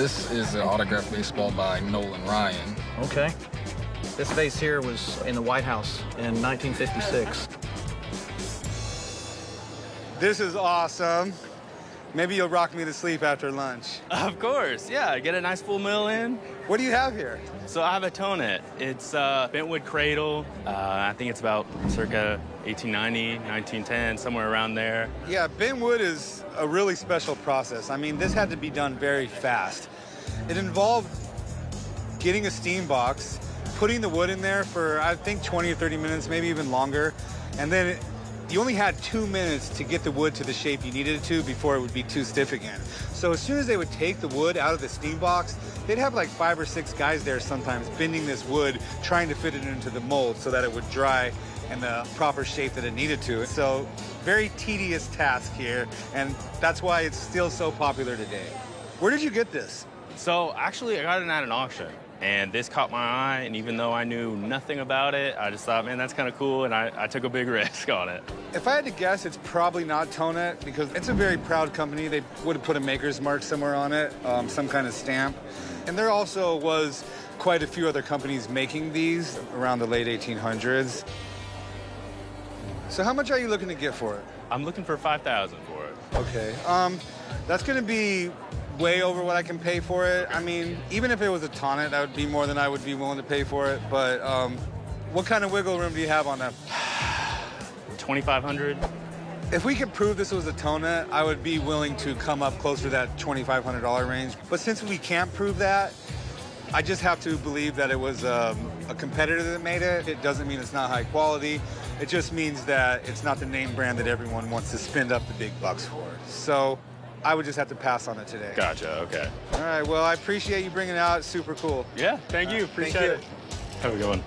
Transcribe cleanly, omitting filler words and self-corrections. This is an autographed baseball by Nolan Ryan. Okay. This base here was in the White House in 1956. This is awesome. Maybe you'll rock me to sleep after lunch. Of course, yeah. Get a nice full meal in. What do you have here? So I have a Thonet. It's a Bentwood cradle. I think it's about circa 1890, 1910, somewhere around there. Yeah, Bentwood is a really special process. I mean, this had to be done very fast. It involved getting a steam box, putting the wood in there for, I think, 20 or 30 minutes, maybe even longer, and then you only had 2 minutes to get the wood to the shape you needed it to before it would be too stiff again. So as soon as they would take the wood out of the steam box, they'd have like 5 or 6 guys there sometimes bending this wood, trying to fit it into the mold so that it would dry in the proper shape that it needed to. So very tedious task here, and that's why it's still so popular today. Where did you get this? So actually, I got it at an auction. And this caught my eye, and even though I knew nothing about it, I just thought, man, that's kind of cool, and I took a big risk on it. If I had to guess, it's probably not Thonet, because it's a very proud company. They would have put a maker's mark somewhere on it, some kind of stamp. And there also was quite a few other companies making these around the late 1800s. So how much are you looking to get for it? I'm looking for $5,000 for it. Okay, that's gonna be way over what I can pay for it. I mean, even if it was a Thonet, that would be more than I would be willing to pay for it. But what kind of wiggle room do you have on that? $2,500. If we could prove this was a Thonet, I would be willing to come up closer to that $2,500 range. But since we can't prove that, I just have to believe that it was a competitor that made it. It doesn't mean it's not high quality. It just means that it's not the name brand that everyone wants to spend up the big bucks for. So I would just have to pass on it today. Gotcha, okay. All right, well, I appreciate you bringing it out. It's super cool. Yeah, thank you. Appreciate it. Have a good one.